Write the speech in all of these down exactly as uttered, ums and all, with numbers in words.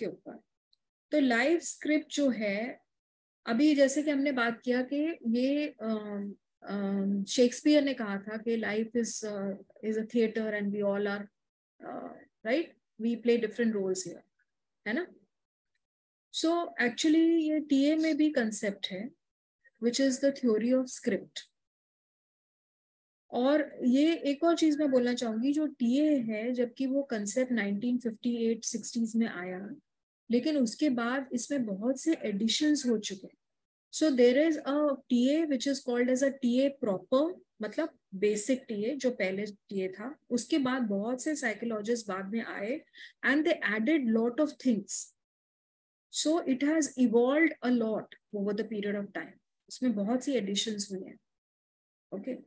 के ऊपर। तो लाइव स्क्रिप्ट जो है, अभी जैसे कि हमने बात किया कि ये शेक्सपियर ने कहा था कि life is is a theatre and we all are right, we play different roles here, है ना। सो so, एक्चुअली ये टीए में भी कंसेप्ट है which is the theory of script. और ये एक और चीज मैं बोलना चाहूंगी, जो टीए है जबकि वो concept nineteen fifty eight sixties में आया, लेकिन उसके बाद इसमें बहुत से एडिशंस हो चुके हैं। So there is a TA which is called as a TA proper, मतलब बेसिक टीए जो पहले टीए था, उसके बाद बहुत से साइकोलॉजिस्ट बाद में आए and they added lot of things. So it has evolved a lot over the period of time, इसमें बहुत सी एडिशंस हुई हैं। ओके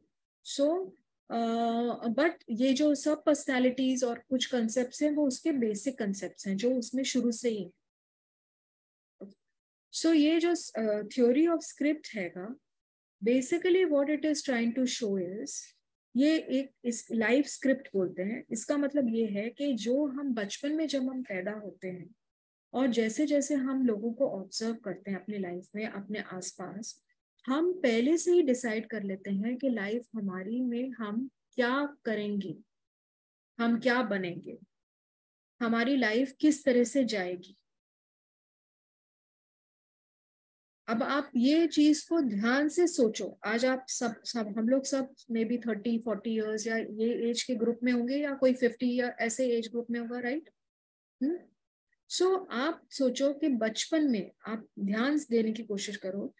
सो बट ये जो सब पर्सनैलिटीज और कुछ कंसेप्ट हैं वो उसके बेसिक कंसेप्ट हैं जो उसमें शुरू से ही है। सो so, ये जो थ्योरी ऑफ स्क्रिप्ट हैगा, basically what it is trying to show is, ये एक इस लाइव स्क्रिप्ट बोलते हैं। इसका मतलब ये है कि जो हम बचपन में जब हम पैदा होते हैं और जैसे जैसे हम लोगों को ऑब्जर्व करते हैं अपनी लाइफ में, अपने आसपास, हम पहले से ही डिसाइड कर लेते हैं कि लाइफ हमारी में हम क्या करेंगे, हम क्या बनेंगे, हमारी लाइफ किस तरह से जाएगी। अब आप ये चीज को ध्यान से सोचो। आज आप सब सब हम लोग सब may be thirty forty years या ये एज के ग्रुप में होंगे, या कोई फिफ्टी या ऐसे एज ग्रुप में होगा, राइट। हम्म सो so, आप सोचो कि बचपन में, आप ध्यान देने की कोशिश करो,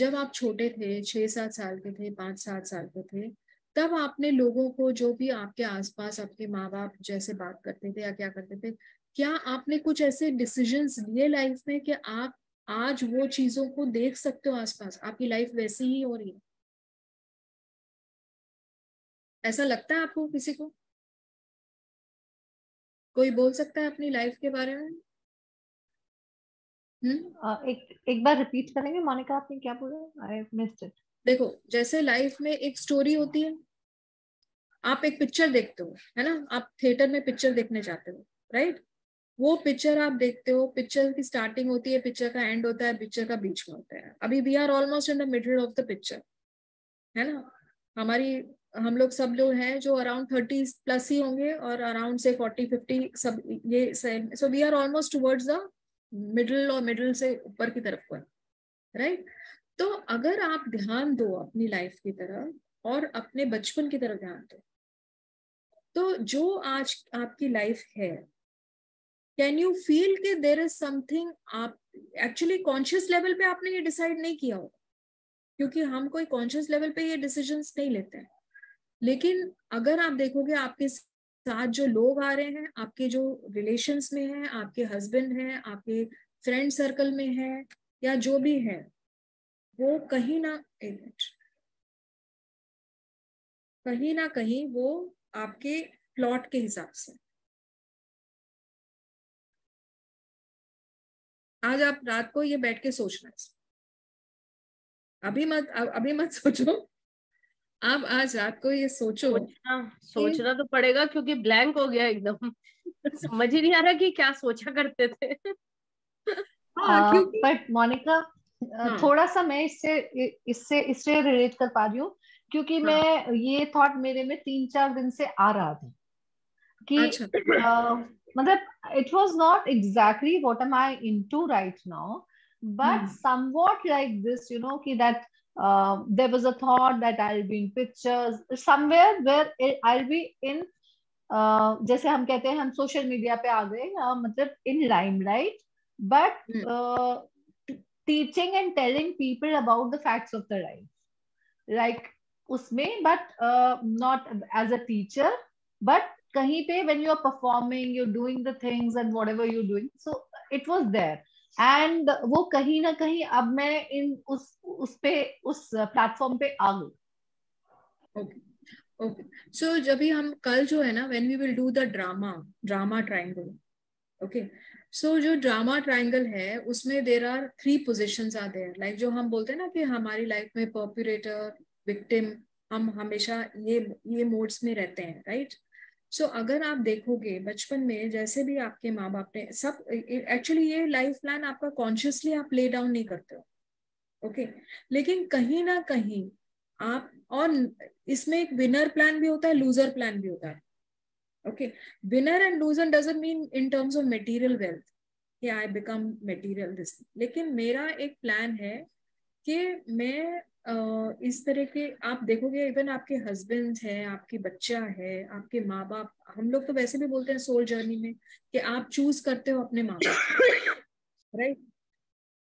जब आप छोटे थे, छः सात साल के थे, पाँच सात साल के थे, तब आपने लोगों को जो भी आपके आसपास आपके माँ बाप जैसे बात करते थे या क्या करते थे, क्या आपने कुछ ऐसे डिसीजंस लिए लाइफ में कि आप आज वो चीज़ों को देख सकते हो आसपास, आपकी लाइफ वैसी ही हो रही है? ऐसा लगता है आपको? किसी को कोई बोल सकता है अपनी लाइफ के बारे में? हम्म एक एक बार रिपीट करेंगे मोनिका, आपने क्या बोला? I missed it. देखो, जैसे लाइफ में एक स्टोरी होती है, आप एक पिक्चर देखते हो, है ना, आप थिएटर में पिक्चर देखने जाते हो, राइट। वो पिक्चर आप देखते हो, पिक्चर की स्टार्टिंग होती है, पिक्चर का एंड होता है, पिक्चर का बीच में होता है। अभी we are almost in the middle of the picture, है ना। हमारी हम लोग सब लोग हैं जो अराउंड थर्टी प्लस ही होंगे और अराउंड से फोर्टी फिफ्टी सब ये, so we are almost towards the middle और मिडिल से ऊपर की तरफ को, राइट। तो अगर आप ध्यान दो अपनी लाइफ की तरफ और अपने बचपन की तरफ ध्यान दो, तो जो आज आपकी लाइफ है, कैन यू फील कि देयर इज समथिंग? आप एक्चुअली कॉन्शियस लेवल पे आपने ये डिसाइड नहीं किया होगा, क्योंकि हम कोई कॉन्शियस लेवल पे ये डिसीजंस नहीं लेते हैं। लेकिन अगर आप देखोगे आपके साथ जो लोग आ रहे हैं, आपके जो रिलेशंस में हैं, आपके हस्बैंड हैं, आपके फ्रेंड सर्कल में हैं, या जो भी है, वो कहीं ना कहीं ना कहीं वो आपके प्लॉट के हिसाब से। आज आप रात को ये बैठ के सोचना है, अभी मत अभी मत सोचो, आप आज रात को ये सोचो। सोचना, सोचना तो पड़ेगा क्योंकि ब्लैंक हो गया एकदम, समझ ही नहीं आ रहा कि क्या सोचा करते थे। हाँ, बट मोनिका हाँ, थोड़ा सा मैं इससे इससे इससे रिलेट कर पा रही हूँ, क्योंकि हाँ, मैं ये थॉट मेरे में तीन चार दिन से आ रहा था कि अच्छा, आ, मतलब it was not exactly what am I into right now, but somewhat like this, you know, कि that Uh, there was a thought that I'll be in pictures somewhere where I'll be in, uh, जैसे हम कहते हैं हम social media पे आ गए, uh, मतलब in limelight, but uh, teaching and telling people about the facts of the life, like उसमें, but uh, not as a teacher, but कहीं पे when you are performing, you're doing the things and whatever you're doing, so it was there. And वो कहीं ना कहीं अब मैं इन उस उस पे उस प्लेटफॉर्म पे आ गई। ओके ओके सो जब भी हम कल जो है ना, when we will do the drama drama triangle, okay so जो ड्रामा ट्रायंगल है उसमें there are three positions are there, like जो हम बोलते हैं ना कि हमारी लाइफ में परप्यूरेटर, विक्टिम, हम हमेशा ये ये मोड्स में रहते हैं, राइट right? सो so, अगर आप देखोगे बचपन में जैसे भी आपके माँ बाप ने सब एक्चुअली ये लाइफ प्लान आपका कॉन्शियसली आप ले डाउन नहीं करते हो, ओके okay? लेकिन कहीं ना कहीं आप, और इसमें एक विनर प्लान भी होता है, लूजर प्लान भी होता है, okay. Winner and loser doesn't mean in terms of material wealth कि आई बिकम मटेरियल दिस, लेकिन मेरा एक प्लान है कि मैं Uh, इस तरह के, आप देखोगे इवन आपके हस्बैंड है, आपके बच्चा है, आपके माँ बाप, हम लोग तो वैसे भी बोलते हैं सोल जर्नी में कि आप चूज करते हो अपने माँ बाप, राइट।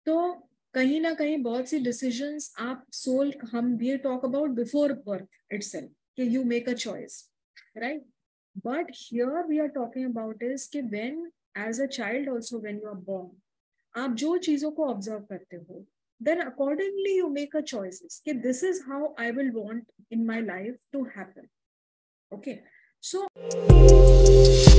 तो कहीं ना कहीं बहुत सी डिसीजंस आप सोल, हम भी talk about before birth itself कि you make a choice, right. But here we are talking about is कि when as a child also when you are born, आप जो चीजों को ऑब्जर्व करते हो, then accordingly you make a choices कि this is how I will want in my life to happen, okay, so